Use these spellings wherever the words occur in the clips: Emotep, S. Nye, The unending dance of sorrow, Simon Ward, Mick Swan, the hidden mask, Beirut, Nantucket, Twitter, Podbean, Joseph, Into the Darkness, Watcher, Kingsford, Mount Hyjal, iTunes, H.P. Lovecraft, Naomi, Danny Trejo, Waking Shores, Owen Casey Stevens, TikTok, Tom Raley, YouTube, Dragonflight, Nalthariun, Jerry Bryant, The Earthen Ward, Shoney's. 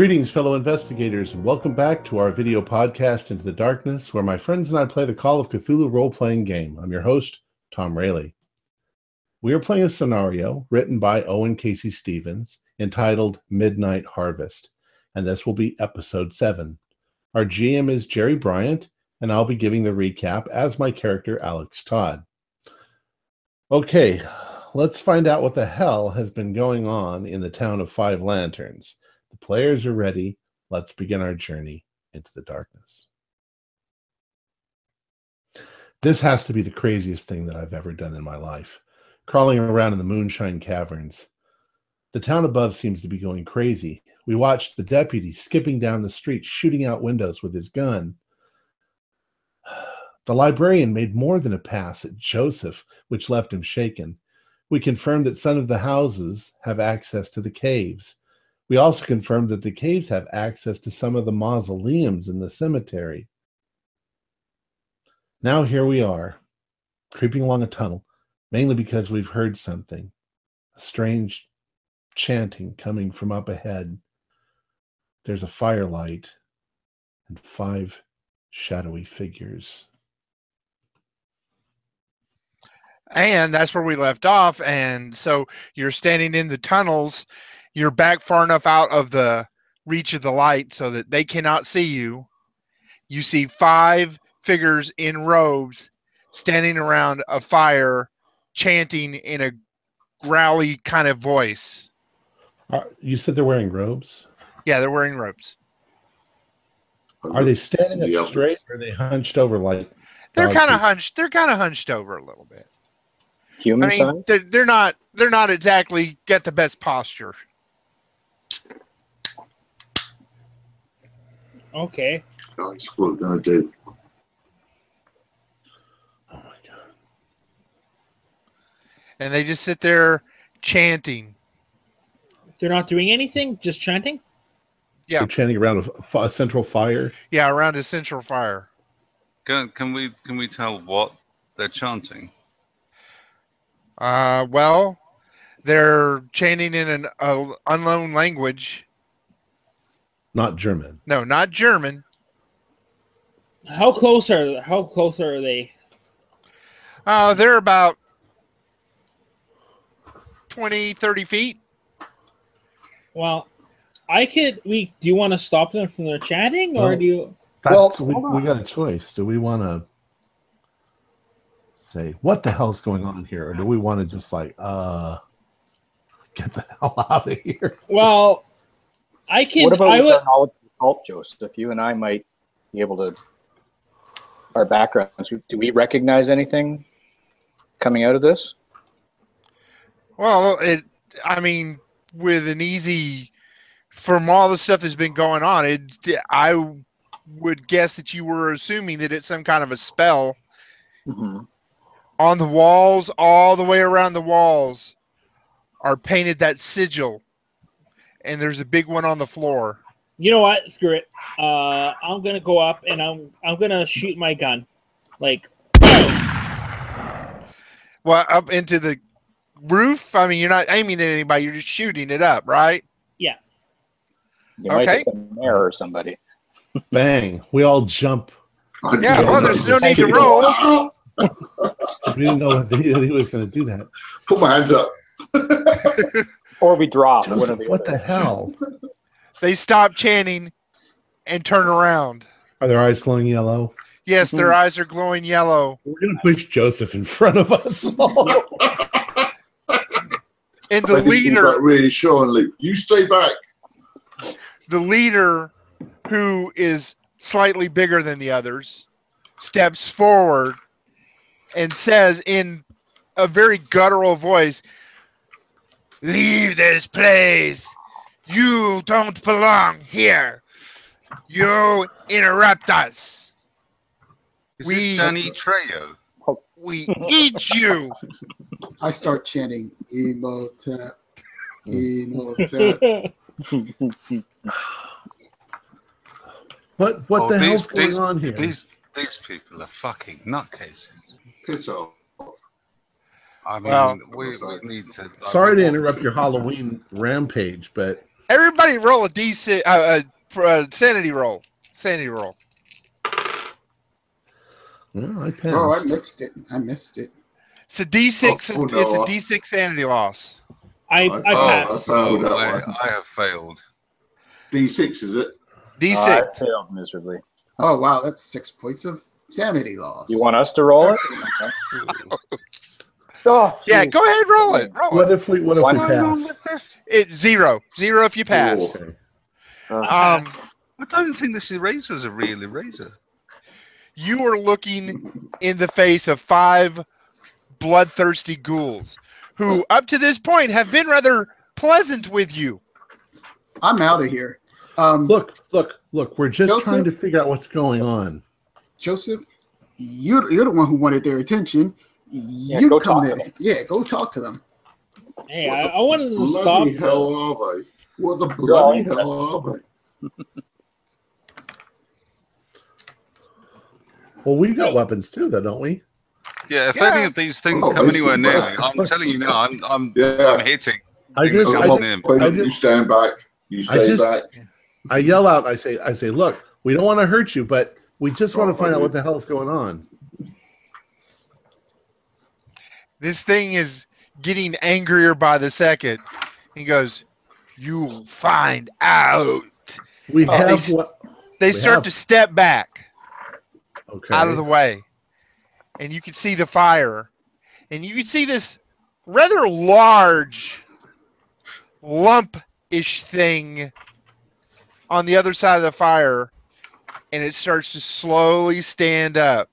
Greetings, fellow investigators, and welcome back to our video podcast, Into the Darkness, where my friends and I play the Call of Cthulhu role-playing game. I'm your host, Tom Raley. We are playing a scenario written by Owen Casey Stevens entitled Midnight Harvest, and this will be Episode 7. Our GM is Jerry Bryant, and I'll be giving the recap as my character, Alex Todd. Okay, let's find out what the hell has been going on in the town of Five Lanterns. The players are ready. Let's begin our journey into the darkness. This has to be the craziest thing that I've ever done in my life, crawling around in the moonshine caverns. The town above seems to be going crazy. We watched the deputy skipping down the street, shooting out windows with his gun. The librarian made more than a pass at Joseph, which left him shaken. We confirmed that some of the houses have access to the caves. We also confirmed that the caves have access to some of the mausoleums in the cemetery. Now here we are, creeping along a tunnel, mainly because we've heard something, a strange chanting coming from up ahead. There's a firelight and five shadowy figures. And that's where we left off. And so you're standing in the tunnels. You're back far enough out of the reach of the light so that they cannot see you. You see five figures in robes standing around a fire, chanting in a growly kind of voice. You said they're wearing robes? Yeah, they're wearing robes. Are they standing up straight, or are they hunched over like... They're kind of hunched. They're kind of hunched over a little bit. Human side? I mean, they're not exactly get the best posture. Okay. Nice work, I do. Oh my God. And they just sit there chanting. They're not doing anything, just chanting? Yeah. They're chanting around a central fire? Yeah, around a central fire. Can we tell what they're chanting? Well, they're chanting in an unknown language. Not German. No, not German. How close are they? They're about 20, 30 feet. Well, do you want to stop them from their chatting, or do you? Well, we got a choice. Do we want to say, what the hell's going on here? Or do we want to just like, get the hell out of here? Well, I can... What about our knowledge of the cult, Joseph? You and I might be able to... Our backgrounds. Do we recognize anything coming out of this? Well, with an easy... From all the stuff that's been going on, I would guess that you were assuming that it's some kind of a spell. Mm-hmm. On the walls, all the way around the walls, are painted that sigil. And there's a big one on the floor. You know what? Screw it. I'm going to go up and I'm going to shoot my gun. Like, well, up into the roof? I mean, you're not aiming at anybody. You're just shooting it up, right? Yeah. You might hit the mayor or somebody. Bang. We all jump. Yeah, well, there's no need to roll. We didn't know he was going to do that. Put my hands up. Or we drop. What the hell? They stop chanting and turn around. Are their eyes glowing yellow? Yes, their eyes are glowing yellow. We're going to push Joseph in front of us all. And the leader... Really, Sean Little, you stay back. The leader, who is slightly bigger than the others, steps forward and says in a very guttural voice, "Leave this place. You don't belong here. You interrupt us. Is it Danny Trejo? We eat you." I start chanting, "Emotep, Emotep." What the hell's going on here? These people are fucking nutcases. Piss off. I mean, we need to... Sorry to interrupt your Halloween rampage, but... Everybody roll a DC, sanity roll. Sanity roll. No, I passed. Oh, I missed it. I missed it. It's a D6. Oh, no. It's a D6 sanity loss. I passed. I have failed. D6, is it? D6. I failed miserably. Oh, wow. That's 6 points of sanity loss. You want us to roll it? Oh, yeah, go ahead, roll it. Roll what if we pass? Zero if you pass. Ooh, okay. I don't think this eraser is a real eraser. You are looking in the face of 5 bloodthirsty ghouls who, up to this point, have been rather pleasant with you. I'm out of here. Look, we're just trying to figure out what's going on. Joseph, you're the one who wanted their attention. Yeah, you come in. Yeah, go talk to them. Hey, I wanted to stop. What the bloody hell are they? Well, we've got weapons too, though, don't we? Yeah, if any of these things come anywhere near me, I'm telling you now, I'm hitting. You stand back. You stay back. I yell out. I say, look, we don't want to hurt you, but we just want to find out what the hell's going on. This thing is getting angrier by the second. He goes, "You'll find out." We have. They start to step back, out of the way, and you can see the fire, and you can see this rather large lump-ish thing on the other side of the fire, and it starts to slowly stand up.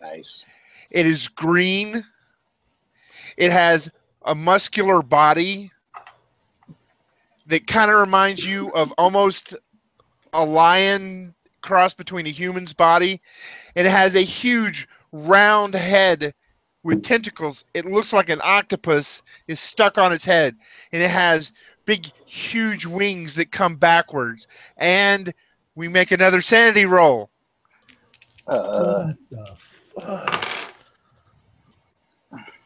Nice. It is green. It has a muscular body that kind of reminds you of almost a lion cross between a human's body. It has a huge round head with tentacles. It looks like an octopus is stuck on its head. And it has big, huge wings that come backwards. And we make another sanity roll. What the fuck?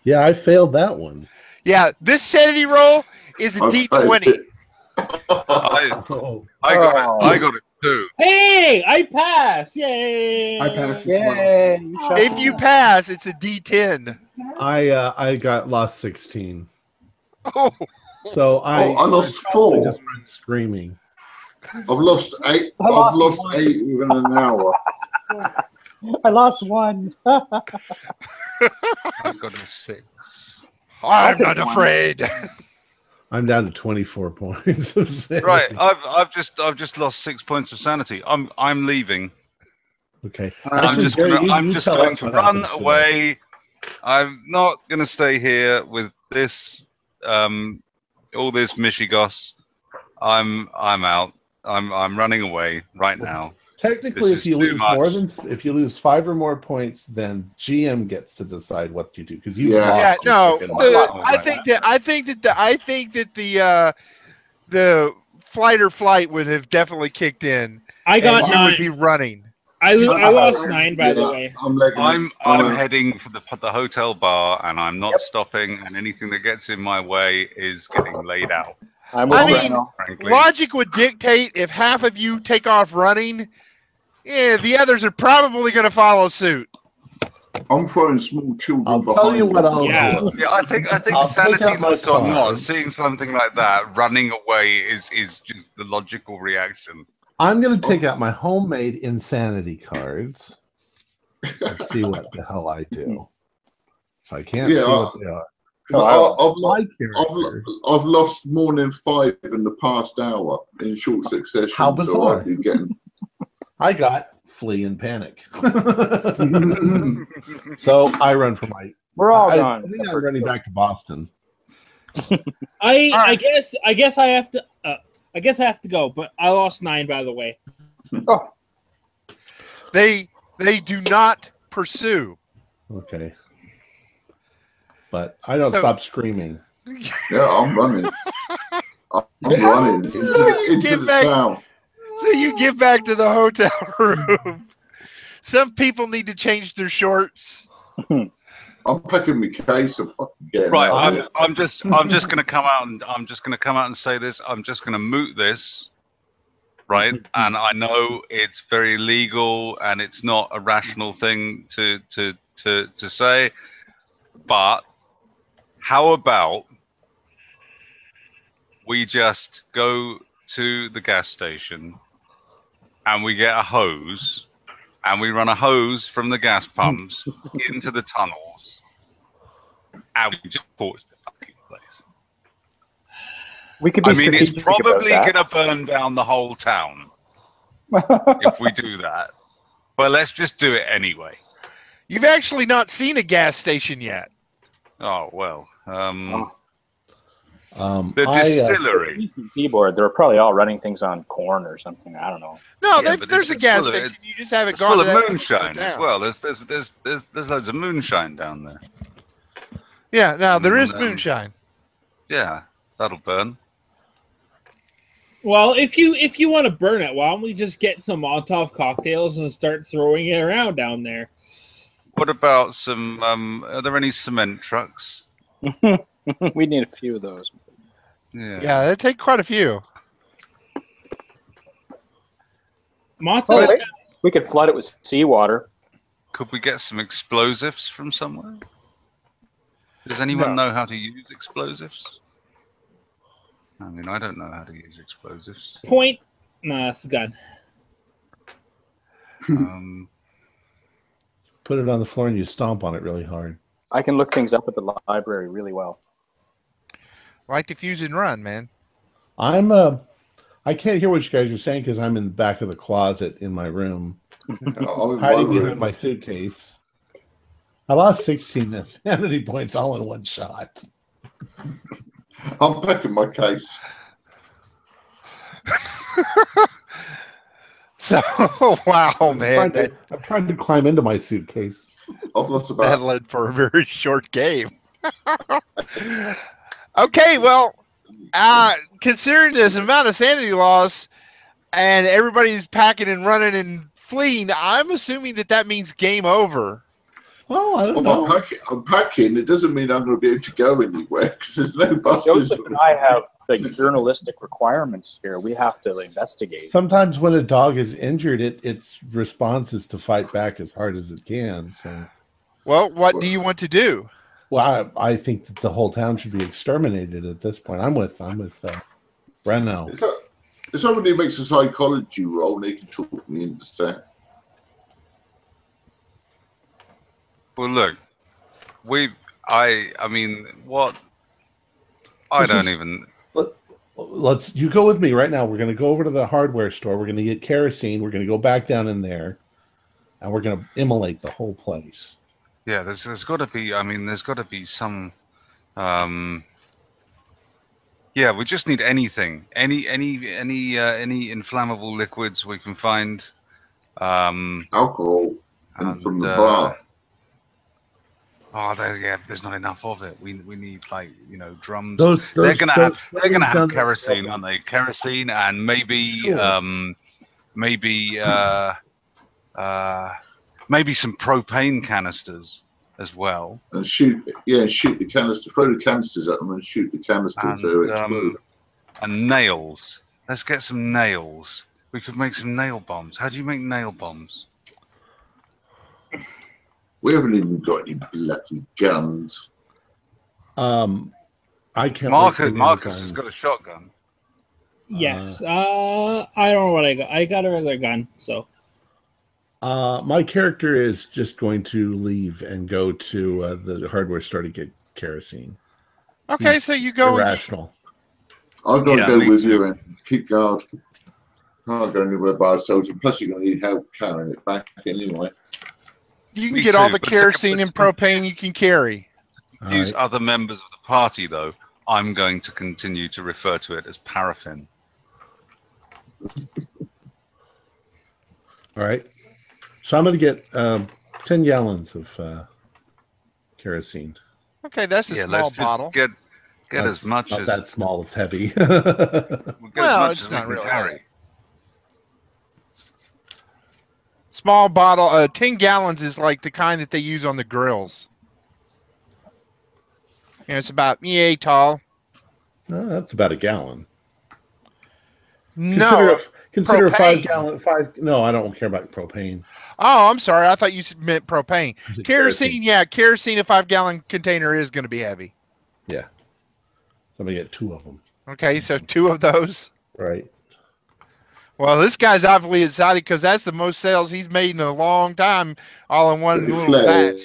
Yeah, I failed that one. Yeah, this sanity roll is a D20. I got it too. Hey, I pass! Yay! I pass as well. If you pass, it's a D10. I got lost 16. Oh, so I lost 4. Just went screaming. I've lost 8. I've lost 8 within an hour. I lost 1. I got a 6. I'm not afraid. I'm down to 24 points of sanity. Right, I've just lost 6 points of sanity. I'm leaving. Okay. I'm just going to run away. I'm not going to stay here with this all this mishigas. I'm out. I'm running away right now. Technically, if you lose 5 or more points, then GM gets to decide what you do because you lost. Yeah, no, I think that the flight or flight would have definitely kicked in. I got 9. Would be running. I lost 9 by the way. I'm heading for the hotel bar, and I'm not stopping. And anything that gets in my way is getting laid out. I mean, logic would dictate if half of you take off running. Yeah, the others are probably going to follow suit. I'm throwing small children. I'll tell you what I'll do. Yeah, I think sanity loss or not, seeing something like that, running away is just the logical reaction. I'm going to take out my homemade insanity cards and see what the hell I do. If I can't see what they are. I've lost more than 5 in the past hour in short succession. How bizarre. So I got flee and panic. So I run for my... We're all gone. I think I'm running back to Boston. I guess I have to go, but I lost 9 by the way. Oh. They do not pursue. Okay. But I don't stop screaming. Yeah, I'm running. I'm running into the town. So you get back to the hotel room. Some people need to change their shorts. I'm packing my case and fucking getting right. Out of I'm just going to come out and say this. I'm just going to moot this, right? And I know it's very legal and it's not a rational thing to say, but how about we just go to the gas station and we get a hose and we run a hose from the gas pumps into the tunnels and we just torch the fucking place. We could be it's probably going to burn down the whole town if we do that. But let's just do it anyway. You've actually not seen a gas station yet. Oh, well. The distillery. Seaboard, they're probably all running things on corn or something. I don't know. No, yeah, there's a gas station. You just haven't gone to that. Full of moonshine as well. There's loads of moonshine down there. Yeah, now there is moonshine. Yeah, that'll burn. Well, if you want to burn it, why don't we just get some Molotov cocktails and start throwing it around down there? What about some? Are there any cement trucks? We need a few of those. Yeah, they take quite a few. We could flood it with seawater. Could we get some explosives from somewhere? Does anyone know how to use explosives? I mean, I don't know how to use explosives. Point. No, that's a gun. Put it on the floor and you stomp on it really hard. I can look things up at the library really well. Light diffuse and run, man. I can't hear what you guys are saying because I'm in the back of the closet in my room, hiding behind my suitcase. I lost 16 sanity points all in one shot. I'm packing my case. So, wow, man! I'm trying to climb into my suitcase. I've lost about that led for a very short game. Okay, well, considering this amount of sanity loss and everybody's packing and running and fleeing, I'm assuming that means game over. Well, I don't know. I'm packing. It doesn't mean I'm going to be able to go anywhere because there's no buses. Joseph and I have like journalistic requirements here. We have to investigate. Sometimes when a dog is injured, its response is to fight back as hard as it can. So, well, what do you want to do? Well, I think that the whole town should be exterminated at this point. I'm with Breno. If somebody makes a psychology roll, they can talk me into that. Well, look, Let's you go with me right now. We're going to go over to the hardware store. We're going to get kerosene. We're going to go back down in there, and we're going to immolate the whole place. Yeah, there's got to be. I mean, there's got to be some. Yeah, we just need anything, any inflammable liquids we can find. Alcohol and from the bar. Oh, there's not enough of it. We need drums. They're gonna have kerosene, aren't they? Kerosene and maybe some propane canisters as well. And shoot the canister. Throw the canisters at them and shoot the canisters so they explode. And nails. Let's get some nails. We could make some nail bombs. How do you make nail bombs? We haven't even got any bloody guns. I can't. Marcus has got a shotgun. Yes. I don't know what I got. I got a regular gun. So. My character is just going to leave and go to the hardware store to get kerosene. Okay, so you go. Irrational. I've got to go with you and keep guard. Can't go anywhere by ourselves, and plus you're going to need help carrying it back anyway. You can get all the kerosene and propane you can carry. Use other members of the party, though. I'm going to continue to refer to it as paraffin. All right. So I'm going to get 10 gallons of kerosene. Okay, that's a small bottle. Get as much as... Not that small, it's heavy. Well, it's not really heavy. Small bottle, 10 gallons is like the kind that they use on the grills. You know, it's about yay tall. No, that's about a gallon. No. Consider a 5 gallon, five. No, I don't care about propane. Oh, I'm sorry. I thought you meant propane. Kerosene. Yeah. Kerosene, a 5 gallon container is going to be heavy. Yeah. So I'm going to get two of them. Okay. So two of those. Right. Well, this guy's obviously excited because that's the most sales he's made in a long time, all in one little batch.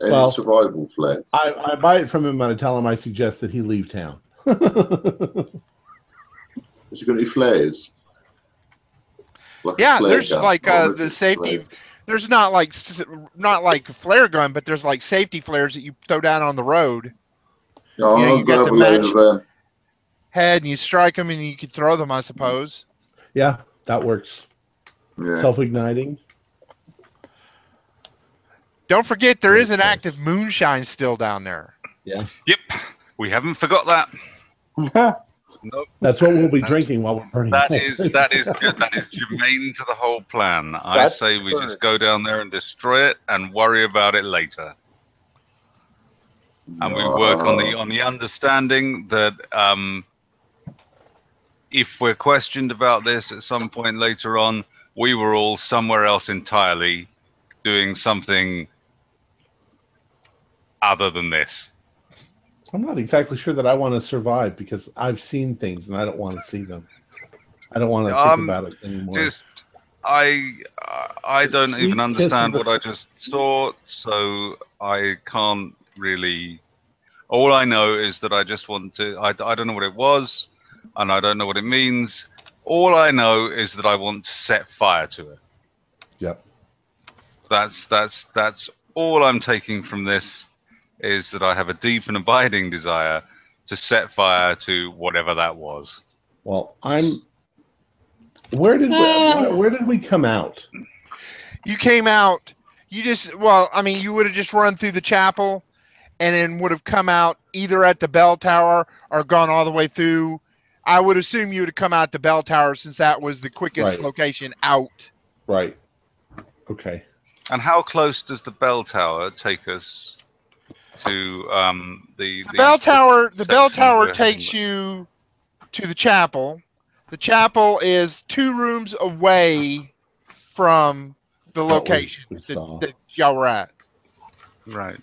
Well, survival flats. I buy it from him and I tell him I suggest that he leave town. Is it going to be flares? Like there's like the safety. Flares. There's not like a flare gun, but there's like safety flares that you throw down on the road. No, you know, you got the match head and you strike them and you can throw them, I suppose. Yeah, that works. Yeah. Self-igniting. Don't forget, there is an active moonshine still down there. Yeah. Yep. We haven't forgot that. Nope. That's what we'll be drinking while we're burning. That is germane to the whole plan. I say we just go down there and destroy it and worry about it later. And we work on the understanding that if we're questioned about this at some point later on, we were all somewhere else entirely doing something other than this. I'm not exactly sure that I want to survive because I've seen things and I don't want to see them. I don't want to think about it anymore. I don't even understand what I just saw, so I can't really. All I know is that I just want to. I don't know what it was, and I don't know what it means. All I know is that I want to set fire to it. Yep. That's all I'm taking from this. Is that I have a deep and abiding desire to set fire to whatever that was. Well, I'm. Where did we come out? You came out. You just. Well, I mean, you would have just run through the chapel, and then would have come out either at the bell tower or gone all the way through. I would assume you would have come out the bell tower since that was the quickest location out. Right. Okay. And how close does the bell tower take us? To the bell tower. The bell tower takes you to the chapel. The chapel is 2 rooms away from the location that y'all were at. Right.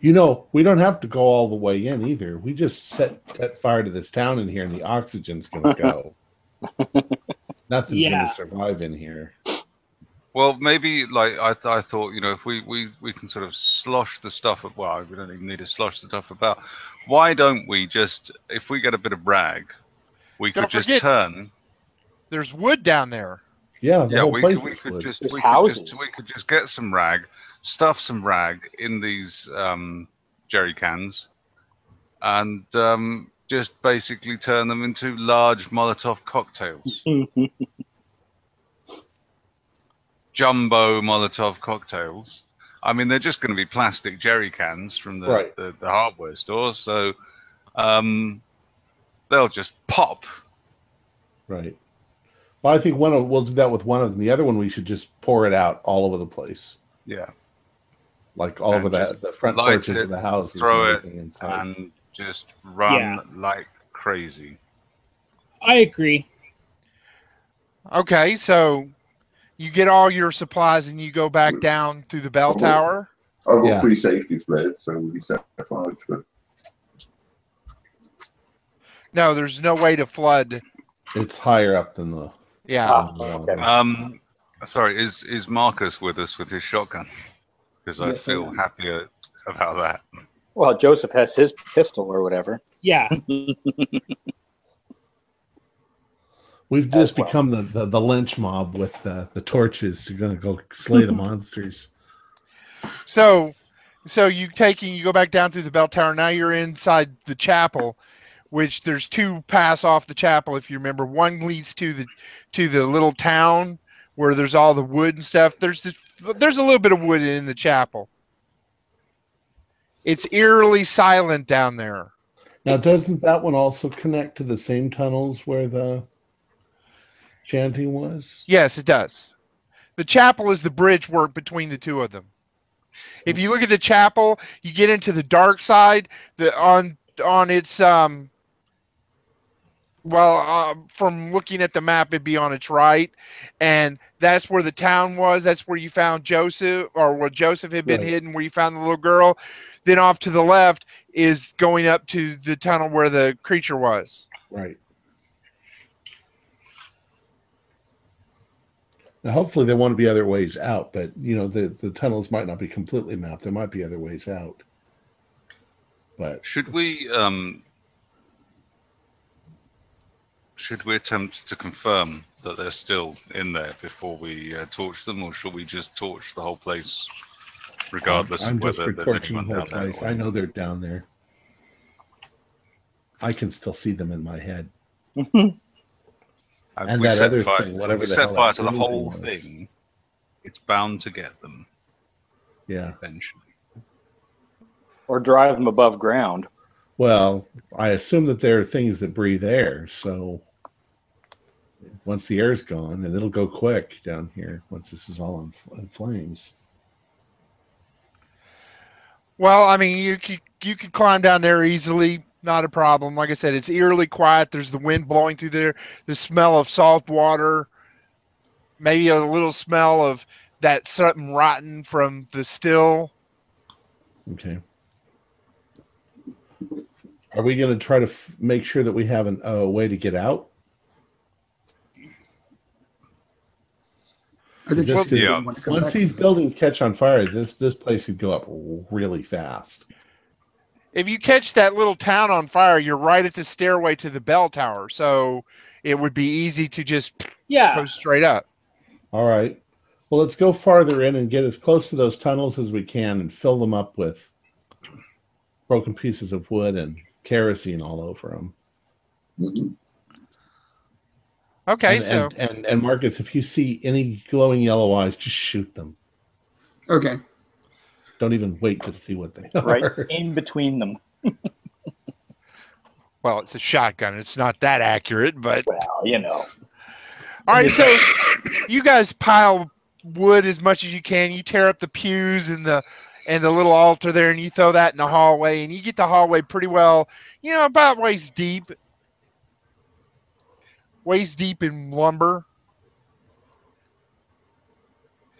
You know, we don't have to go all the way in either. We just set fire to this town in here, and the oxygen's going to go. Nothing's going to survive in here. Well, maybe like I thought, you know, if we can sort of slosh the stuff. Well, we don't even need to slosh the stuff about. Why don't we just, if we get a bit of rag, we could just turn. There's wood down there. Yeah, the whole place is wood. We could just get some rag, stuff some rag in these jerry cans, and just basically turn them into large Molotov cocktails. Jumbo Molotov cocktails. I mean, they're just going to be plastic jerry cans from the hardware store, so they'll just pop. Right. Well, I think we'll do that with one of them. The other one, we should just pour it out all over the place. Yeah. Like all over the front porches of the house. Throw it inside. And just run like crazy. I agree. Okay, so... You get all your supplies and you go back down through the bell tower. I got free safety flares, so we'll be set fire to it. No, there's no way to flood. It's higher up than the. Yeah. Sorry, is Marcus with us with his shotgun? Because I feel happier about that. Well, Joseph has his pistol or whatever. Yeah. We've just become the lynch mob with the torches. You're going to go slay the monsters. So you go back down through the bell tower. Now you're inside the chapel, which there's 2 paths off the chapel. If you remember, one leads to the little town where there's all the wood and stuff. There's a little bit of wood in the chapel. It's eerily silent down there. Now, doesn't that one also connect to the same tunnels where the chanting was? Yes, it does. The chapel is the bridge work between the two of them. If you look at the chapel, you get into the dark side. From looking at the map, it'd be on its right, and that's where the town was. That's where you found Joseph, or where Joseph had been hidden, where you found the little girl. Then off to the left is going up to the tunnel where the creature was. Right. Now, hopefully there want to be other ways out, but you know, the tunnels might not be completely mapped. There might be other ways out. But should we attempt to confirm that they're still in there before we torch them, or should we just torch the whole place regardless of whether there's anyone down there? I know they're down there. I can still see them in my head. And that other thing, whatever the hell. If we set fire to the whole thing, it's bound to get them. Yeah. Eventually. Or drive them above ground. Well, I assume that there are things that breathe air, so once the air's gone, and it'll go quick down here once this is all in flames. Well, I mean, you could climb down there easily. Not a problem. Like I said, it's eerily quiet. There's the wind blowing through there. The smell of salt water. Maybe a little smell of that something rotten from the still. Okay. Are we going to try to make sure that we have a way to get out? Once these buildings catch on fire, this place could go up really fast. If you catch that little town on fire, you're right at the stairway to the bell tower, so it would be easy to just go straight up. All right. Well, let's go farther in and get as close to those tunnels as we can and fill them up with broken pieces of wood and kerosene all over them. Okay, and Marcus, if you see any glowing yellow eyes, just shoot them. Okay. Don't even wait to see what they are. Right in between them. Well, it's a shotgun. It's not that accurate, but... Well, you know. All right, so you guys pile wood as much as you can. You tear up the pews and the little altar there, and you throw that in the hallway, and you get the hallway pretty well, you know, about waist deep. Waist deep in lumber.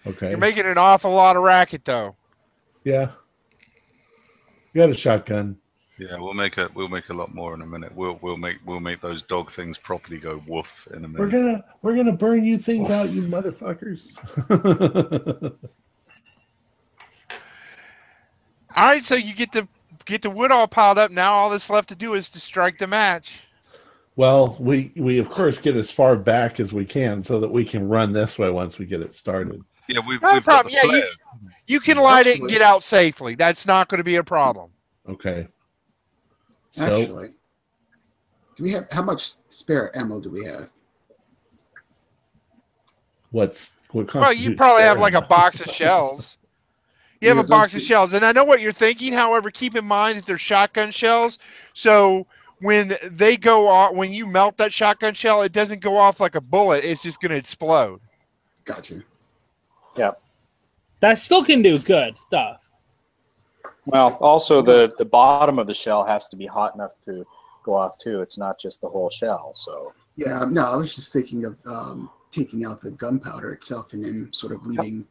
Okay. You're making an awful lot of racket, though. Yeah, you got a shotgun. Yeah, we'll make a lot more in a minute. We'll make those dog things properly go woof in a minute. We're gonna burn you things out, you motherfuckers. All right, so you get the wood all piled up. Now all that's left to do is to strike the match. Well, we of course get as far back as we can so that we can run this way once we get it started. Yeah, no problem. Yeah, you can light it and get out safely. That's not going to be a problem. Okay. Actually, so, how much spare ammo do we have? Well, you probably have like a box of shells. You have a box of shells, and I know what you're thinking. However, keep in mind that they're shotgun shells, so when they go off, when you melt that shotgun shell, it doesn't go off like a bullet. It's just going to explode. Gotcha. Yeah, that still can do good stuff. Well, also the bottom of the shell has to be hot enough to go off too. It's not just the whole shell. So yeah, no, I was just thinking of taking out the gunpowder itself and then sort of leaving.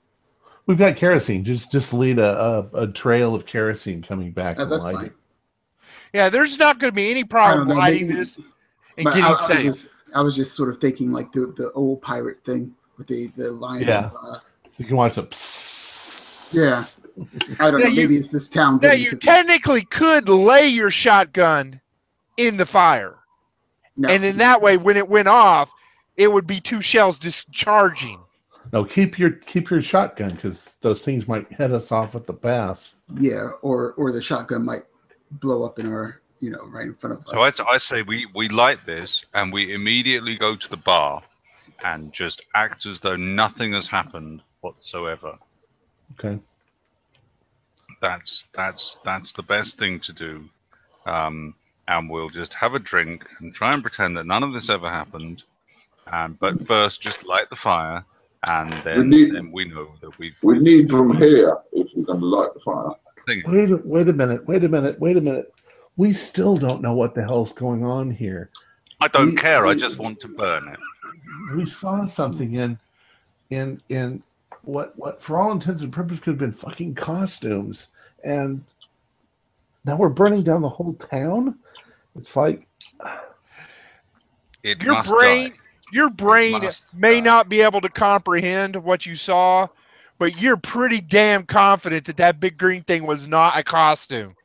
We've got kerosene. Just lead a trail of kerosene coming back. Oh, that's fine. Yeah, there's not going to be any problem lighting this and getting safe. I was just sort of thinking like the old pirate thing with the line. Yeah. You can watch them. Yeah. I don't know. Maybe it's this town. Now, you technically could lay your shotgun in the fire. No. And in that way, when it went off, it would be two shells discharging. No, keep your shotgun, because those things might head us off at the pass. Yeah, or the shotgun might blow up in our, you know, right in front of us. So I say we light this, and we immediately go to the bar and just act as though nothing has happened whatsoever. Okay. That's the best thing to do. And we'll just have a drink and try and pretend that none of this ever happened. But first, just light the fire And then we know that we need from here if we're going to light the fire. Wait a minute. We still don't know what the hell's going on here. I don't care. I just want to burn it. We saw something in what for all intents and purposes could have been fucking costumes, and now we're burning down the whole town. It's like your brain may not be able to comprehend what you saw, but you're pretty damn confident that that big green thing was not a costume.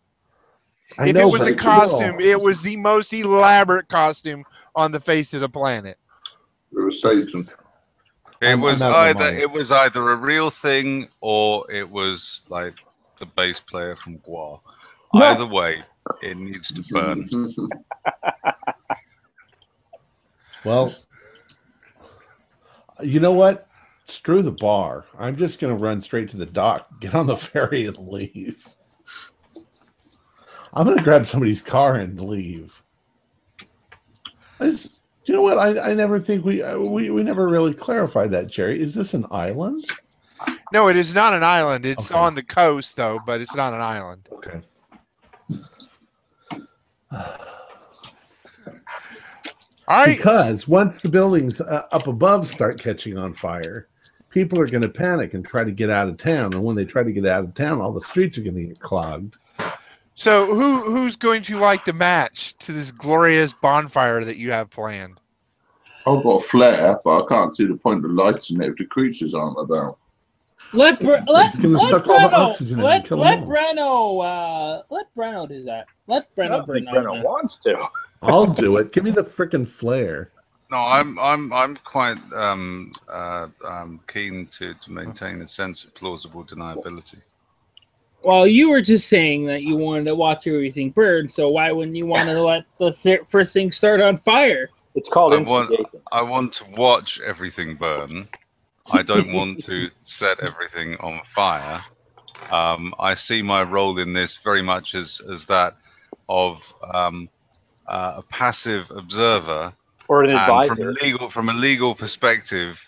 If it was a costume, it was the most elaborate costume on the face of the planet. It was Satan. It was either a real thing or it was like the bass player from Guar. No. Either way, it needs to burn. Well, you know what? Screw the bar. I'm just going to run straight to the dock, get on the ferry, and leave. I'm going to grab somebody's car and leave. You know what? I never think we never really clarified that, Jerry. Is this an island? No, it is not an island. It's on the coast, though, but it's not an island. Okay. All right. Because once the buildings up above start catching on fire, people are going to panic and try to get out of town. And when they try to get out of town, all the streets are going to get clogged. So who's going to light the match to this glorious bonfire that you have planned? I've got a flare, but I can't see the point of lighting it if the creatures aren't about. Let Breno do that. Let Breno burn that. Breno wants to. I'll do it. Give me the frickin' flare. No, I'm quite keen to maintain a sense of plausible deniability. Well, you were just saying that you wanted to watch everything burn, so why wouldn't you want to let the first thing start on fire? It's called instigation. I want to watch everything burn. I don't want to set everything on fire. I see my role in this very much as that of a passive observer or an advisor. From a legal perspective,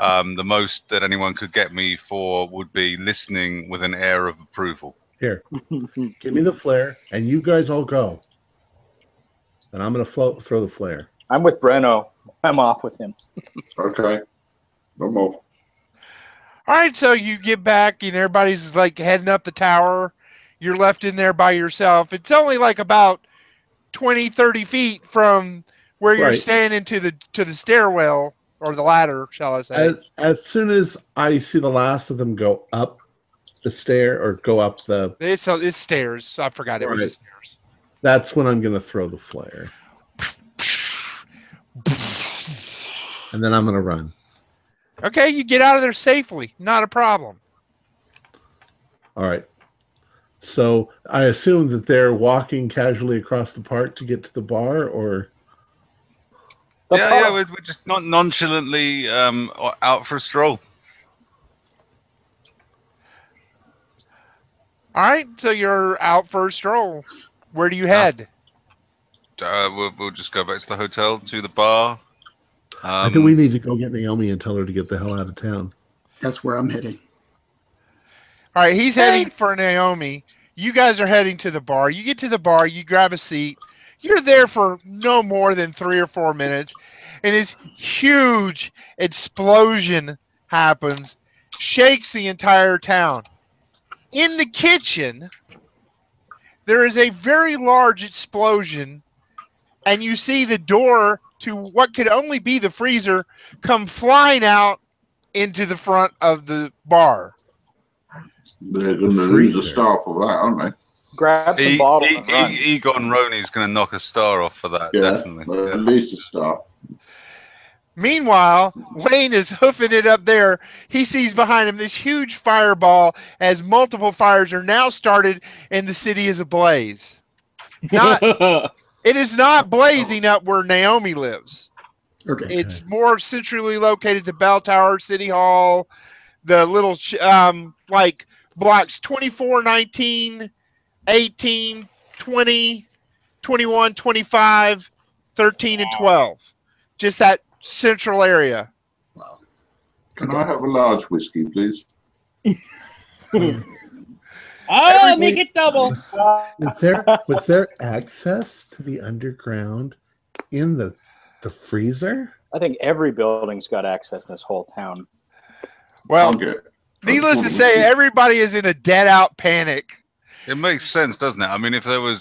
the most that anyone could get me for would be listening with an air of approval. Here, give me the flare, and you guys all go. And I'm going to throw the flare. I'm with Breno. I'm off with him. Okay. I'm off. All right, so you get back, and everybody's like heading up the tower. You're left in there by yourself. It's only like about 20, 30 feet from where you're standing to the stairwell. Or the ladder, shall I say. As soon as I see the last of them go up the stair or go up the... It's stairs. So I forgot it was the stairs. That's when I'm going to throw the flare. And then I'm going to run. Okay, you get out of there safely. Not a problem. All right. So I assume that they're walking casually across the park to get to the bar or... we're just not nonchalantly out for a stroll. All right, so you're out for a stroll. Where do you head? We'll just go back to the hotel, to the bar. I think we need to go get Naomi and tell her to get the hell out of town. That's where I'm heading. All right, he's heading for Naomi. You guys are heading to the bar. You get to the bar, you grab a seat. You're there for no more than 3 or 4 minutes, and this huge explosion happens, shakes the entire town. In the kitchen, there is a very large explosion, and you see the door to what could only be the freezer come flying out into the front of the bar. They're going to lose the star for that, aren't they? Grab some bottles. Egon Roney's going to knock a star off for that, definitely. At least a star. Meanwhile, Wayne is hoofing it up there. He sees behind him this huge fireball as multiple fires are now started and the city is ablaze. It is not blazing up where Naomi lives. Okay. It's more centrally located to Bell Tower, City Hall, the little like blocks 24, 19... 18, 20, 21, 25, 13, and 12. Just that central area. Wow. Can I have a large whiskey, please? I'll make it double. Was there access to the underground in the freezer? I think every building's got access in this whole town. Well, needless to say, everybody is in a dead-out panic. It makes sense, doesn't it? I mean, if there were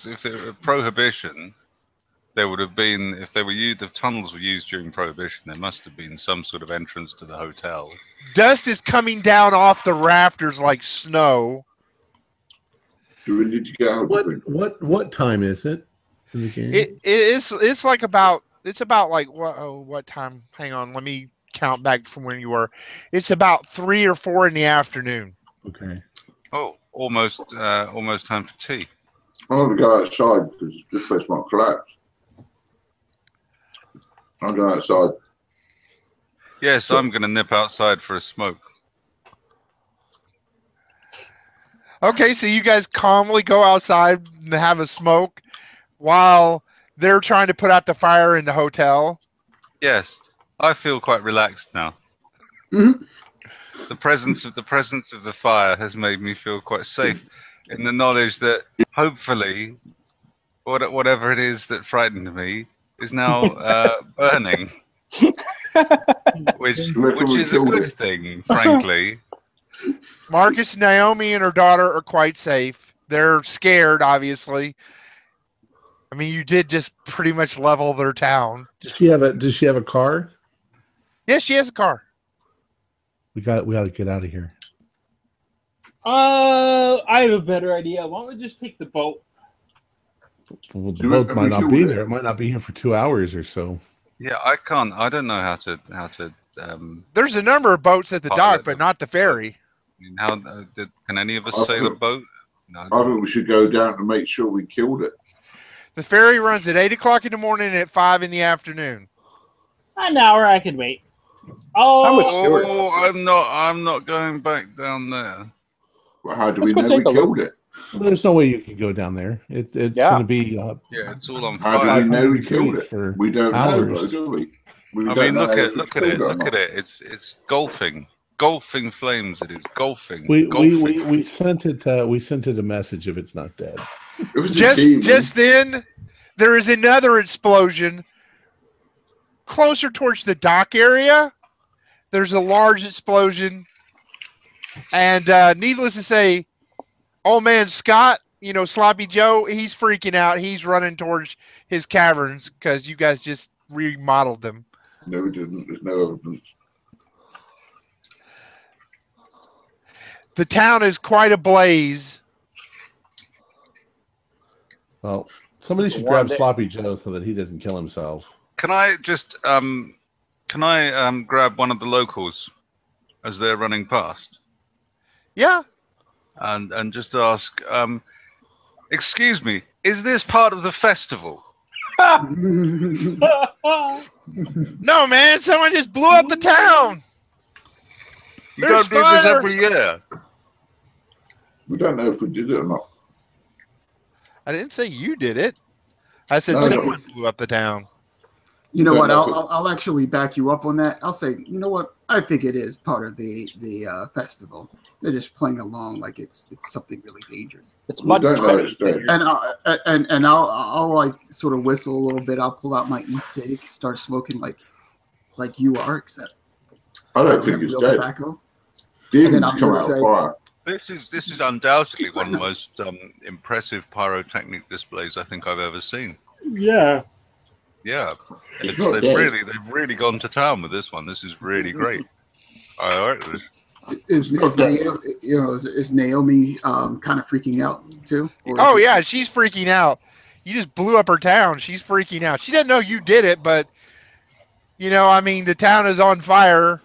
prohibition, there would have been, the tunnels were used during prohibition, there must have been some sort of entrance to the hotel. Dust is coming down off the rafters like snow. Do we need to get out? What time is it in the game? It's like about, what time? Hang on, let me count back from when you were. It's about 3 or 4 in the afternoon. Okay. Oh, almost time for tea. I want to go outside because this place might collapse. I'll go outside. Yes, so I'm going to nip outside for a smoke. Okay, so you guys calmly go outside and have a smoke while they're trying to put out the fire in the hotel. Yes, I feel quite relaxed now. Mm-hmm. The presence of the fire has made me feel quite safe in the knowledge that hopefully whatever it is that frightened me is now burning, which is a good thing, frankly. Marcus, Naomi, and her daughter are quite safe. They're scared, obviously. I mean, you did just pretty much level their town. Does she have a car? Yes, she has a car. We got to get out of here. I have a better idea. Why don't we just take the boat? Well, the boat might not be there. It might not be here for 2 hours or so. Yeah, I can't. I don't know how to. There's a number of boats at the dock, but not the ferry. I mean, can any of us sail a boat? No. I think we should go down and make sure we killed it. The ferry runs at 8 o'clock in the morning and at 5 in the afternoon. An hour, I could wait. Oh, I'm not going back down there. Well, how do we know we killed it? Well, there's no way you can go down there. It's going to be. Yeah, it's all on fire. How do we know we killed it? We don't know, do we? I mean, look at it. It's golfing flames. It is golfing. We sent it. We sent it a message. If it's not dead, just then, there is another explosion. Closer towards the dock area, there's a large explosion, and needless to say, old man Scott, you know, Sloppy Joe, he's freaking out. He's running towards his caverns because you guys just remodeled them. No, we didn't. There's no evidence. The town is quite ablaze. Well, somebody should grab Sloppy Joe so that he doesn't kill himself. Can I just grab one of the locals as they're running past? Yeah. And just ask, excuse me, is this part of the festival? No, man, someone just blew up the town. You don't do this every year. We don't know if we did it or not. I didn't say you did it. I said someone blew up the town. You know what? I'll actually back you up on that. I'll say, you know what? I think it is part of the festival. They're just playing along like it's something really dangerous. It's much dangerous. And I'll like sort of whistle a little bit. I'll pull out my e-cig, start smoking like you are, except I don't think it's dead. Demons come out of fire. This is undoubtedly one of the most impressive pyrotechnic displays I think I've ever seen. Yeah. Yeah, they've really gone to town with this one. This is really great. All right, is Naomi kind of freaking out too? Oh yeah, she's freaking out. You just blew up her town. She's freaking out. She doesn't know you did it, but you know, I mean, the town is on fire.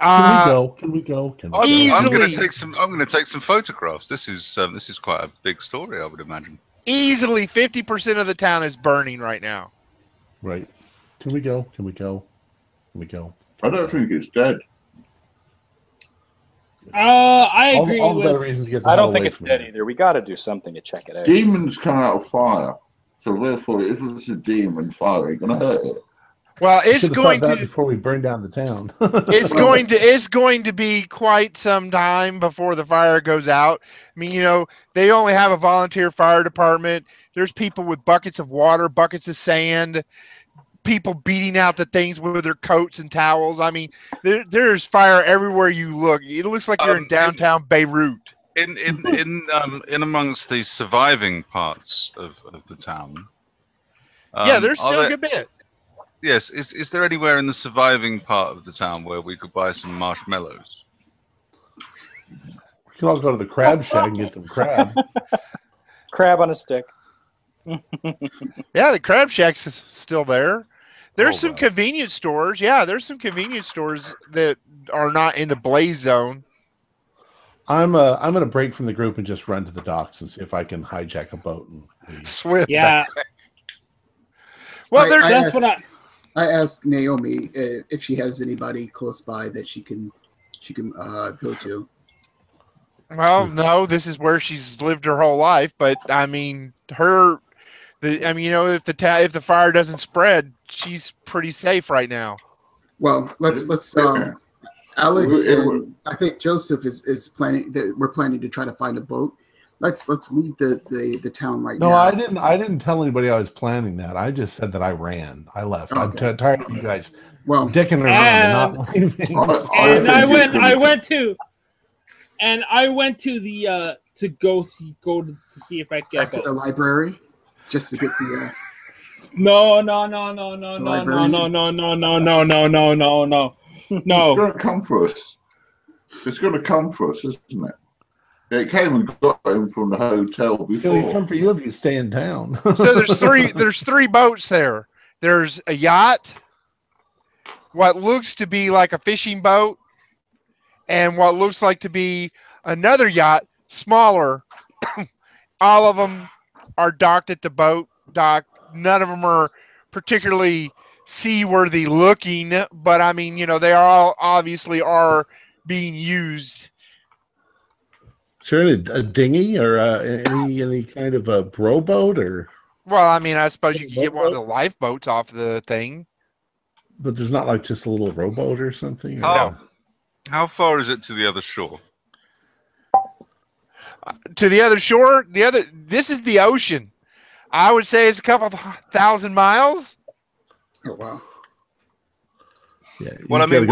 Can we go? Easily. I'm going to take some photographs. This is quite a big story, I would imagine. Easily 50% of the town is burning right now. Right. Can we go? I don't think it's dead. I agree with... I don't think it's dead either. We got to do something to check it out. Demons come out of fire. So therefore, if it's a demon fire, you're going to hurt it. Well, it's going to before we burn down the town. it's going to be quite some time before the fire goes out. I mean, you know, they only have a volunteer fire department. There's people with buckets of water, buckets of sand, people beating out the things with their coats and towels. I mean, there's fire everywhere you look. It looks like you're in downtown Beirut. In amongst the surviving parts of the town. Yeah, there's still a good bit. Yes, is there anywhere in the surviving part of the town where we could buy some marshmallows? We can all go to the crab shack and get some crab. Crab on a stick. Yeah, the crab shack's is still there. There's some convenience stores. Yeah, there's some convenience stores that are not in the blaze zone. I'm going to break from the group and just run to the docks and see if I can hijack a boat and leave. Swim. Yeah. Well, I asked Naomi if she has anybody close by that she can go to. Well, no, this is where she's lived her whole life. But I mean, you know, if the fire doesn't spread, she's pretty safe right now. Well, let's Alex and I think Joseph is planning that we're planning to try to find a boat. Let's leave the town right now. No, I didn't tell anybody I was planning that. I just said that I ran. I left. Okay. I'm tired of you guys dicking around and not leaving. I went to the to see if I could get to the library just to get the. No. It's gonna come for us. It's gonna come for us, isn't it? It came and got home from the hotel before. It'll come for you if you stay in town. So there's three boats there. There's a yacht, what looks to be like a fishing boat, and what looks like to be another yacht, smaller. All of them are docked at the boat dock. None of them are particularly seaworthy looking, but I mean, you know, they all obviously are being used. Surely a dinghy or any kind of a rowboat or. Well, I mean, I suppose you could get one of the lifeboats off the thing. But there's not like just a little rowboat or something. Or no. How far is it to the other shore? To the other shore, this is the ocean. I would say it's a couple thousand miles. Oh wow! Yeah. Well, I mean,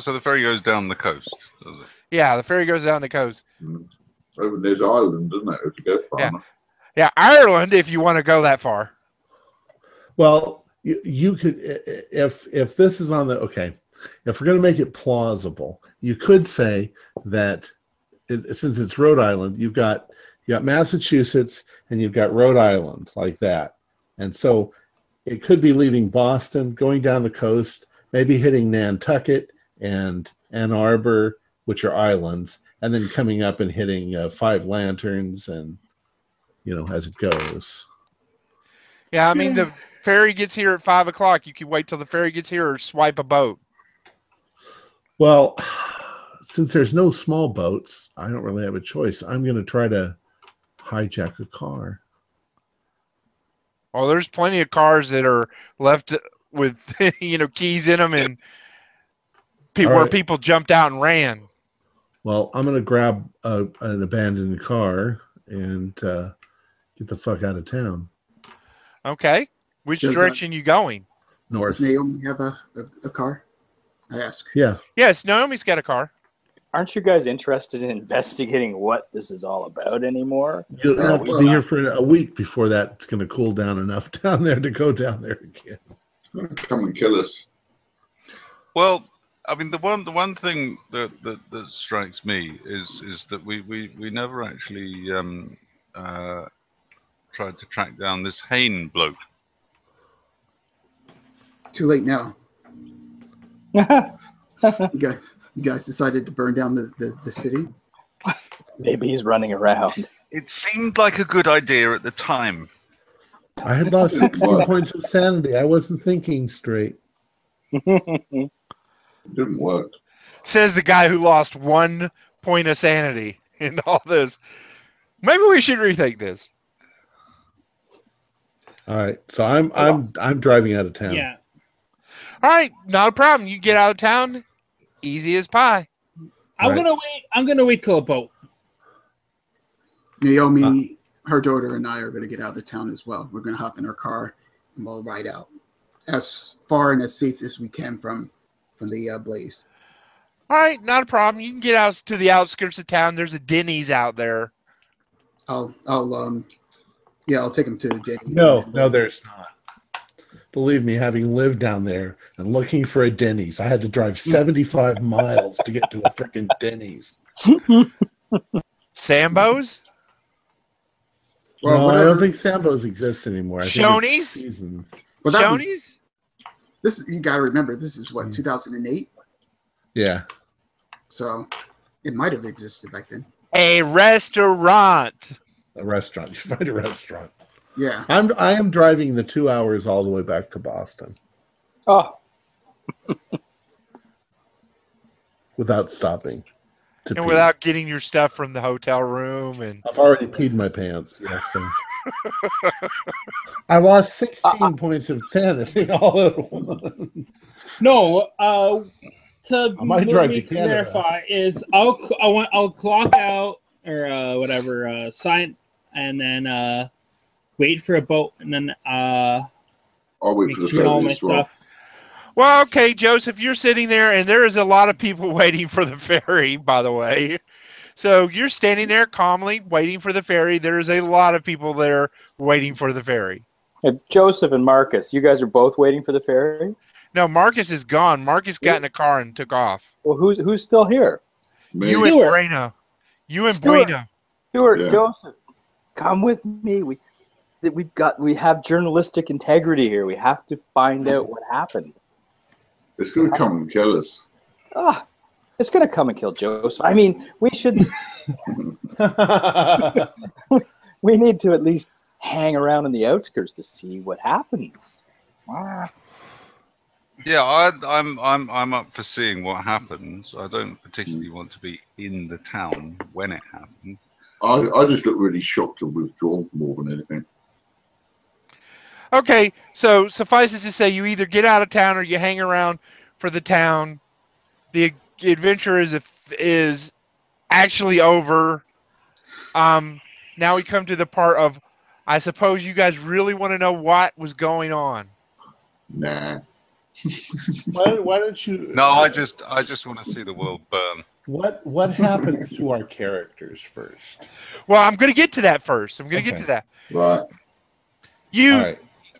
so the ferry goes down the coast, does it? Yeah, the ferry goes down the coast. Over there's Ireland, isn't it? If you go far enough. Yeah, Ireland, if you want to go that far. Well, you could, if this is on the, okay, if we're going to make it plausible, you could say that since it's Rhode Island, you've got Massachusetts and you've got Rhode Island like that. And so it could be leaving Boston, going down the coast, maybe hitting Nantucket and Ann Arbor, which are islands, and then coming up and hitting Five Lanterns and, you know, as it goes. Yeah, I mean, the ferry gets here at 5 o'clock. You can wait till the ferry gets here or swipe a boat. Well, since there's no small boats, I don't really have a choice. I'm going to try to hijack a car. Oh, there's plenty of cars that are left with, you know, keys in them and where people jumped out and ran. Well, I'm going to grab an abandoned car and get the fuck out of town. Okay. Which direction are you going? North. Does Naomi have a car? I ask. Yeah. Yes, Naomi's got a car. Aren't you guys interested in investigating what this is all about anymore? You'll have to be here for a week before that's going to cool down enough down there to go down there again. It's going to come and kill us. Well, I mean, the one thing that strikes me is that we never actually tried to track down this Hain bloke. Too late now. you guys decided to burn down the city? Maybe he's running around. It seemed like a good idea at the time. I had lost 16 points of sanity. I wasn't thinking straight. Didn't work. Says the guy who lost 1 point of sanity in all this. Maybe we should rethink this. All right. So I'm driving out of town. Yeah. All right, not a problem. You get out of town, easy as pie. I'm gonna wait till a boat. Naomi, her daughter, and I are gonna get out of town as well. We're gonna hop in our car and we'll ride out as far and as safe as we can from the blaze. All right, not a problem. You can get out to the outskirts of town. There's a Denny's out there. I'll take him to the Denny's. No, there's not. Believe me, having lived down there and looking for a Denny's, I had to drive 75 miles to get to a freaking Denny's. Sambo's? Well, no, I don't think Sambo's exists anymore. Shoney's? Seasons. Well, Shoney's? You got to remember, this is what, 2008? Yeah. So it might have existed back then. A restaurant. You find a restaurant. Yeah. I am driving the 2 hours all the way back to Boston. Oh. Without stopping. And without getting your stuff from the hotel room. And I've already peed my pants. Yes. Yeah, so. I lost 16 points of sanity all at once. No, to really clarify is I'll clock out or whatever sign and then wait for a boat and then I'll wait for the ferry. Well, okay, Joseph, you're sitting there and there is a lot of people waiting for the ferry, by the way. So you're standing there calmly waiting for the ferry. There's a lot of people there waiting for the ferry. Hey, Joseph and Marcus, you guys are both waiting for the ferry? No, Marcus is gone. Marcus got in a car and took off. Well, who's still here? Me. You Stuart. And Breno. You and Breno. Stuart, yeah. Joseph, come with me. We have journalistic integrity here. We have to find out what happened. It's going to come and kill us. Ah, it's going to come and kill Joseph. I mean, we should. We need to at least hang around in the outskirts to see what happens. Ah. Yeah, I'm up for seeing what happens. I don't particularly want to be in the town when it happens. I just look really shocked and withdrawn more than anything. Okay, so suffice it to say, you either get out of town or you hang around for the town. The adventure is actually over. Now we come to the part of, I suppose you guys really want to know what was going on. Nah. Why don't you? No, I just want to see the world burn. What happens to our characters first? Well, I'm going to get to that first. I'm going to get to that. Right.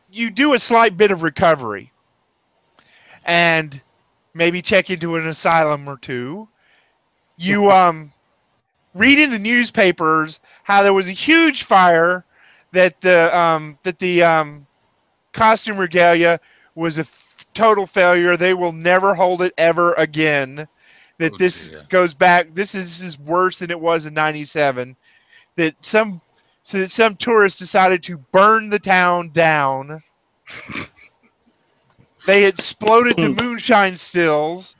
You do a slight bit of recovery, and maybe check into an asylum or two. You read in the newspapers how there was a huge fire that the costume regalia was a total failure. They will never hold it ever again. That this goes back. This is worse than it was in '97. That some tourists decided to burn the town down. They exploded the moonshine stills.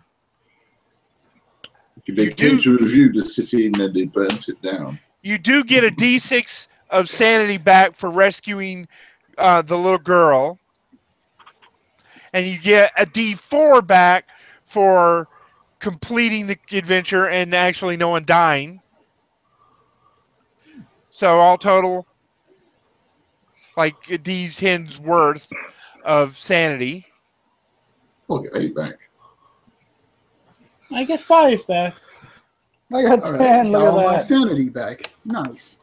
They came to review the city and then they burnt it down. You do get a D6 of sanity back for rescuing the little girl. And you get a D4 back for completing the adventure and actually no one dying. So all total, like a D10's worth of sanity. I'll get 8 back. I get 5 back. I got 10. Look at that. My sanity back. Nice.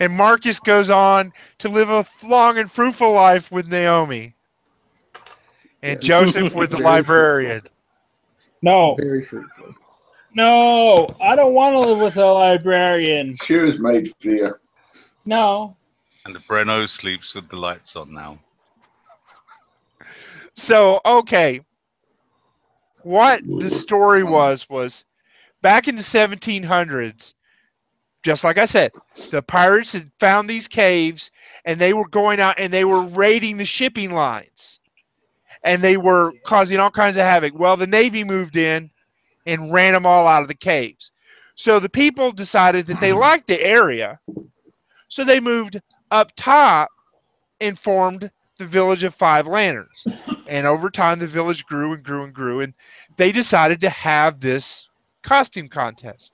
And Marcus goes on to live a long and fruitful life with Naomi. And Joseph with the librarian. No. Very fruitful. No, I don't want to live with a librarian. She was made for you. No. And the Breno sleeps with the lights on now. So, okay. What the story was back in the 1700s, just like I said, the pirates had found these caves and they were going out and they were raiding the shipping lines. And they were causing all kinds of havoc. Well, the Navy moved in and ran them all out of the caves. So the people decided that they liked the area. So they moved up top and formed the village of Five Lanterns. And over time, the village grew and grew and grew, and they decided to have this costume contest.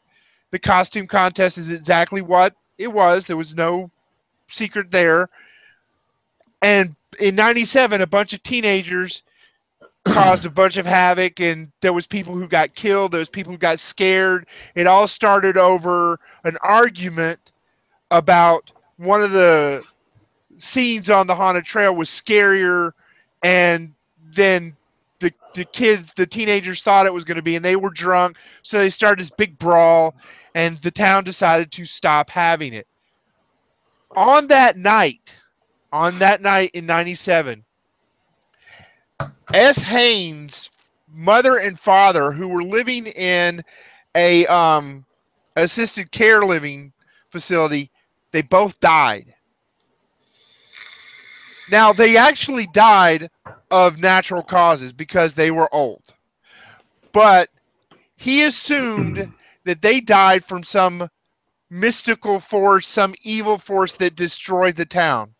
The costume contest is exactly what it was. There was no secret there. And in 97, a bunch of teenagers caused a bunch of havoc, and there was people who got killed. There was people who got scared. It all started over an argument about one of the scenes on the haunted trail was scarier, and then the teenagers thought it was going to be, and they were drunk, so they started this big brawl, and the town decided to stop having it. On that night in 97, S. Haynes' mother and father, who were living in a assisted care living facility, they both died. Now, they actually died of natural causes because they were old. But he assumed that they died from some mystical force, some evil force that destroyed the town.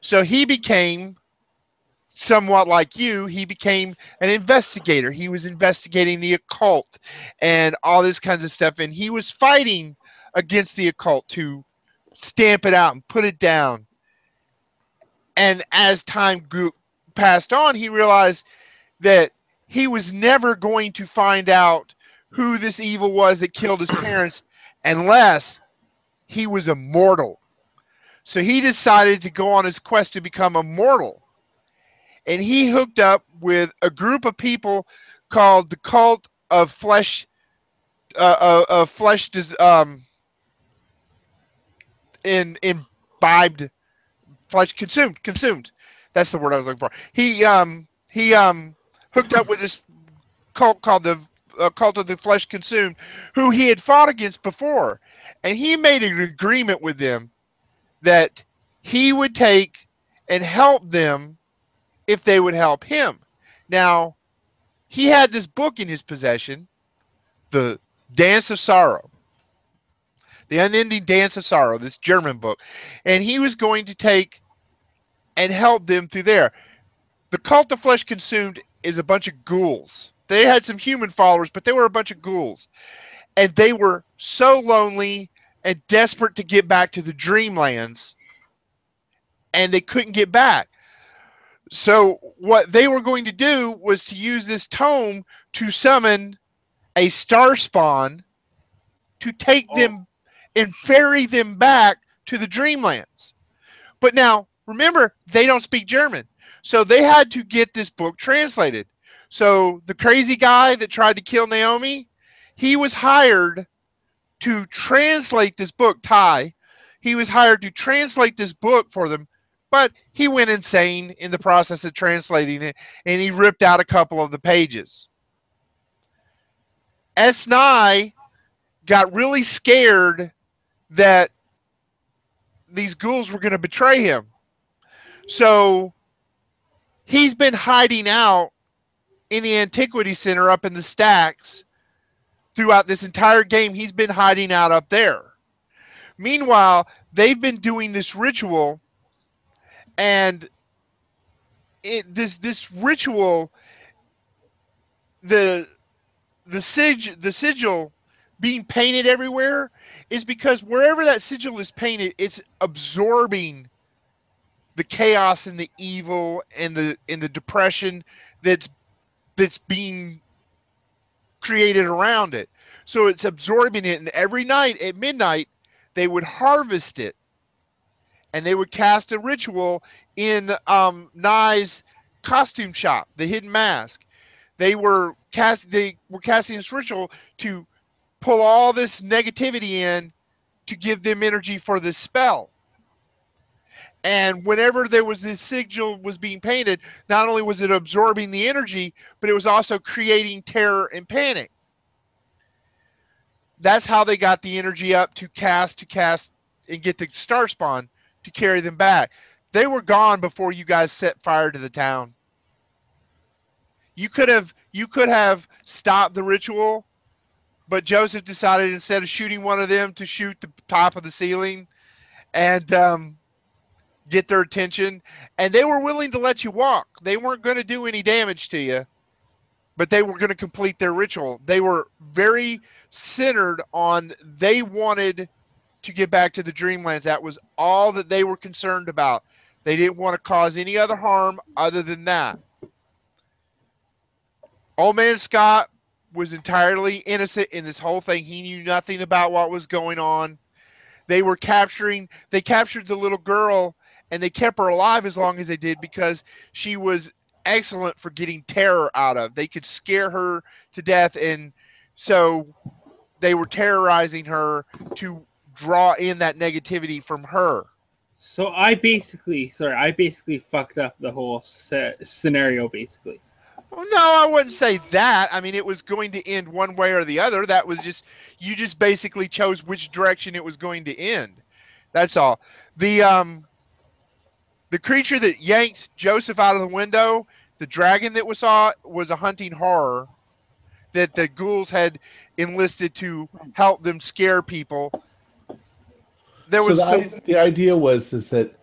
So he became... somewhat like you, he became an investigator. He was investigating the occult and all this kinds of stuff. And he was fighting against the occult to stamp it out and put it down. And as time passed on, he realized that he was never going to find out who this evil was that killed his parents unless he was immortal. So he decided to go on his quest to become immortal. And he hooked up with a group of people called the Cult of Flesh, flesh consumed. That's the word I was looking for. He hooked up with this cult called the Cult of the Flesh Consumed, who he had fought against before, and he made an agreement with them that he would take and help them if they would help him. Now, he had this book in his possession, The Dance of Sorrow, The Unending Dance of Sorrow, this German book, and he was going to take and help them through there. The Cult of Flesh Consumed is a bunch of ghouls. They had some human followers, but they were a bunch of ghouls, and they were so lonely and desperate to get back to the dreamlands, and they couldn't get back. So what they were going to do was to use this tome to summon a Star Spawn to take them and ferry them back to the Dreamlands. But now, remember, they don't speak German. So they had to get this book translated. So the crazy guy that tried to kill Naomi, he was hired to translate this book, Ty. He was hired to translate this book for them. But he went insane in the process of translating it, and he ripped out a couple of the pages. S. Nye got really scared that these ghouls were going to betray him. So he's been hiding out in the Antiquity Center up in the stacks throughout this entire game. He's been hiding out up there. Meanwhile, they've been doing this ritual. And this ritual, the sigil being painted everywhere is because wherever that sigil is painted, it's absorbing the chaos and the evil and the depression that's being created around it. So it's absorbing it, and every night at midnight they would harvest it. And they would cast a ritual in Nye's costume shop, the hidden mask. They were casting this ritual to pull all this negativity in to give them energy for this spell. And whenever there was this sigil was being painted, not only was it absorbing the energy, but it was also creating terror and panic. That's how they got the energy up to cast and get the Star Spawn to carry them back. They were gone before you guys set fire to the town. You could have stopped the ritual, but Joseph decided instead of shooting one of them to shoot the top of the ceiling, and get their attention, and they were willing to let you walk. They weren't going to do any damage to you, but they were going to complete their ritual. They were very centered on they wanted to get back to the Dreamlands. That was all that they were concerned about. They didn't want to cause any other harm other than that. Old man Scott was entirely innocent in this whole thing. He knew nothing about what was going on. They were capturing, they captured the little girl, and they kept her alive as long as they did because she was excellent for getting terror out of. They could scare her to death, and so they were terrorizing her to draw in that negativity from her. So I basically fucked up the whole scenario, basically. Well, no, I wouldn't say that. I mean, it was going to end one way or the other. That was just, you just basically chose which direction it was going to end. That's all. The creature that yanked Joseph out of the window, the dragon that we saw, was a hunting horror that the ghouls had enlisted to help them scare people. There was so the idea was is that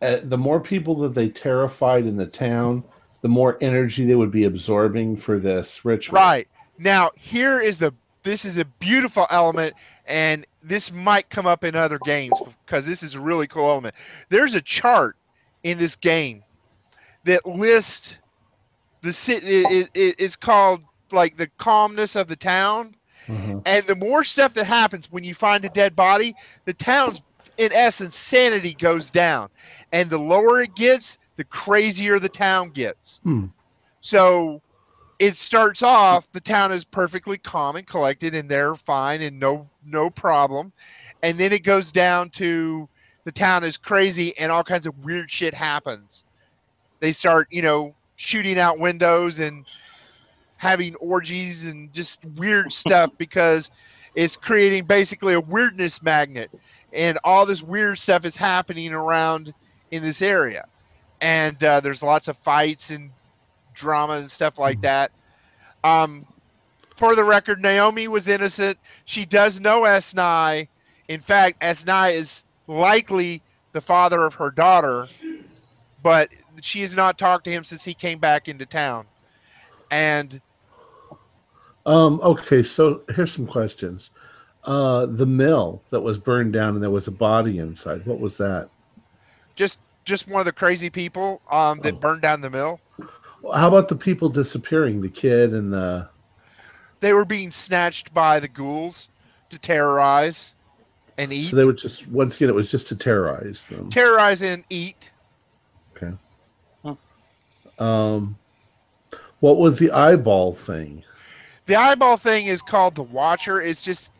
the more people that they terrified in the town, the more energy they would be absorbing for this ritual. Right. Now, here is this is a beautiful element, and this might come up in other games because this is a really cool element. There's a chart in this game that lists the city. It's called like the calmness of the town. Mm-hmm. And the more stuff that happens when you find a dead body, the town's, in essence, sanity goes down. And the lower it gets, the crazier the town gets. Hmm. So it starts off, the town is perfectly calm and collected and they're fine and no problem. And then it goes down to the town is crazy and all kinds of weird shit happens. They start, you know, shooting out windows and having orgies and just weird stuff because it's creating basically a weirdness magnet. And all this weird stuff is happening around in this area. And there's lots of fights and drama and stuff like that. For the record, Naomi was innocent. She does know S. Nye. In fact, S. Nye is likely the father of her daughter, but she has not talked to him since he came back into town. And okay, so here's some questions. The mill that was burned down and there was a body inside. What was that? Just one of the crazy people that burned down the mill. How about the people disappearing? The kid and the... They were being snatched by the ghouls to terrorize and eat. So they were just... Once again, it was just to terrorize them. Terrorize and eat. Okay. Huh. What was the eyeball thing? The eyeball thing is called the Watcher. It's just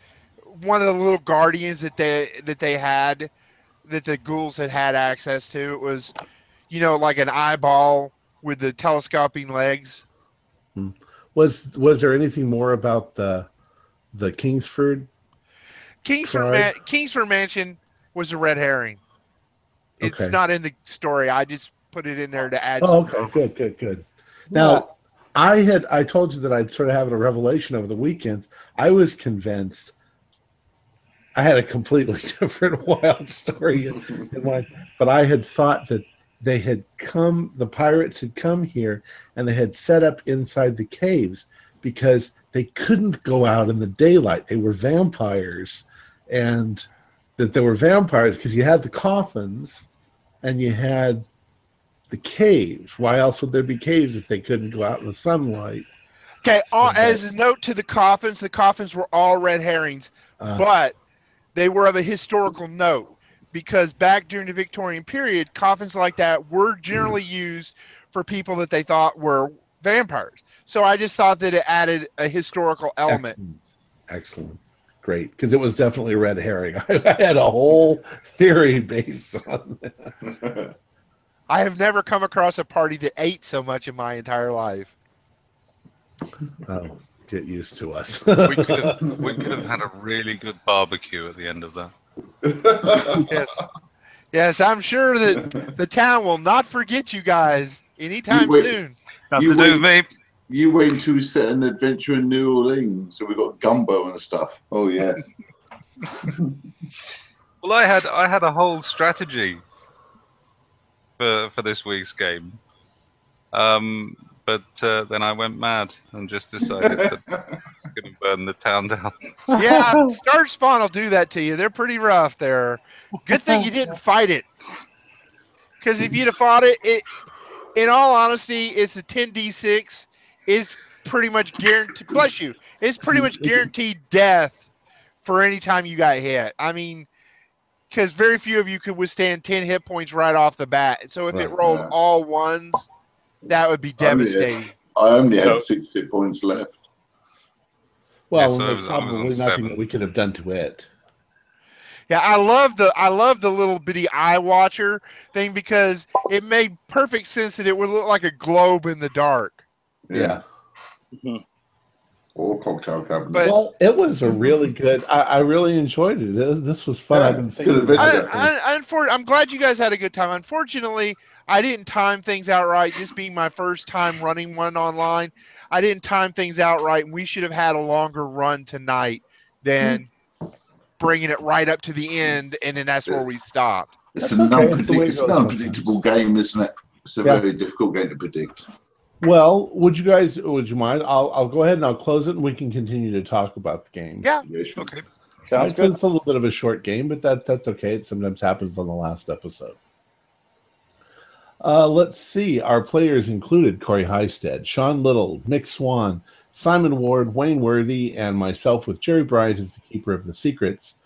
one of the little guardians that they had... that the ghouls had access to. It was, you know, like an eyeball with the telescoping legs. Was there anything more about the Kingsford Mansion was a red herring. It's okay. Not in the story. I just put it in there to add. Oh, okay, good. Now, yeah. I told you that I'd sort of have a revelation over the weekends. I was convinced. I had a completely different wild story in mind, but I had thought that the pirates had come here and they had set up inside the caves because they couldn't go out in the daylight. They were vampires, and that there were vampires because you had the coffins and you had the caves. Why else would there be caves if they couldn't go out in the sunlight? Okay, as a note to the coffins were all red herrings, but they were of a historical note because back during the Victorian period, coffins like that were generally used for people that they thought were vampires. So I just thought that it added a historical element. Excellent. Great. Because it was definitely a red herring. I had a whole theory based on that. I have never come across a party that ate so much in my entire life. Oh. Get used to us. we could have had a really good barbecue at the end of that. Yes, I'm sure that the town will not forget you guys anytime soon. You went to set an adventure in New Orleans, so we got gumbo and stuff. Oh yes. Well, I had a whole strategy for this week's game. But then I went mad and just decided that I was going to burn the town down. Yeah, Star Spawn will do that to you. They're pretty rough there. Good thing you didn't fight it. Because if you'd have fought it, in all honesty, it's a 10d6. It's pretty much guaranteed. Bless you. It's pretty much guaranteed death for any time you got hit. I mean, because very few of you could withstand 10 hit points right off the bat. So if it rolled all ones, that would be devastating. I only had 6 hit points left. Well, there's probably nothing that we could have done to it. Yeah, I love the little bitty eye watcher thing because it made perfect sense that it would look like a globe in the dark. Yeah. Mm-hmm. Or cocktail cabinet. Well, it was a really good. I really enjoyed it. This was fun. Yeah, I've been saying. I'm glad you guys had a good time. Unfortunately, I didn't time things out right. This being my first time running one online, I didn't time things out right, and we should have had a longer run tonight than. Bringing it right up to the end, and then that's where we stopped. It's an unpredictable game, isn't it? It's a very difficult game to predict. Well, would you mind? I'll go ahead and I'll close it, and we can continue to talk about the game. Yeah. Sure. Okay. Sounds good. It's a little bit of a short game, but that's okay. It sometimes happens on the last episode. Let's see. Our players included Corey Highstead, Sean Little, Mick Swan, Simon Ward, Wayne Worthy, and myself with Jerry Bryant as the Keeper of the Secrets.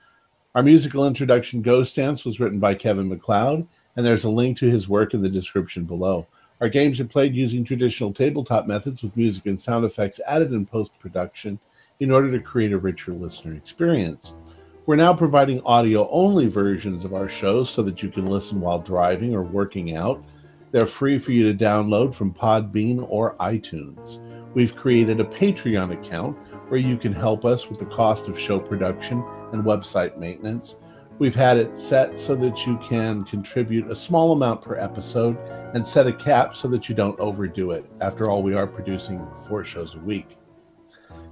Our musical introduction, Ghost Dance, was written by Kevin McLeod, and there's a link to his work in the description below. Our games are played using traditional tabletop methods with music and sound effects added in post-production in order to create a richer listener experience. We're now providing audio-only versions of our shows so that you can listen while driving or working out. They're free for you to download from Podbean or iTunes. We've created a Patreon account where you can help us with the cost of show production and website maintenance. We've had it set so that you can contribute a small amount per episode and set a cap so that you don't overdo it. After all, we are producing 4 shows a week.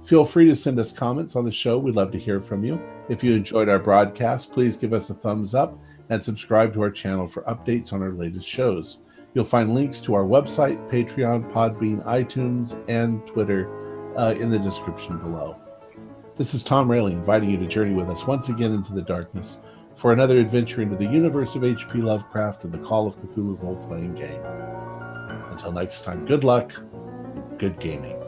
Feel free to send us comments on the show. We'd love to hear from you. If you enjoyed our broadcast, please give us a thumbs up and subscribe to our channel for updates on our latest shows. You'll find links to our website, Patreon, Podbean, iTunes, and Twitter in the description below. This is Tom Raley inviting you to journey with us once again into the darkness for another adventure into the universe of H.P. Lovecraft and the Call of Cthulhu role-playing game. Until next time, good luck, good gaming.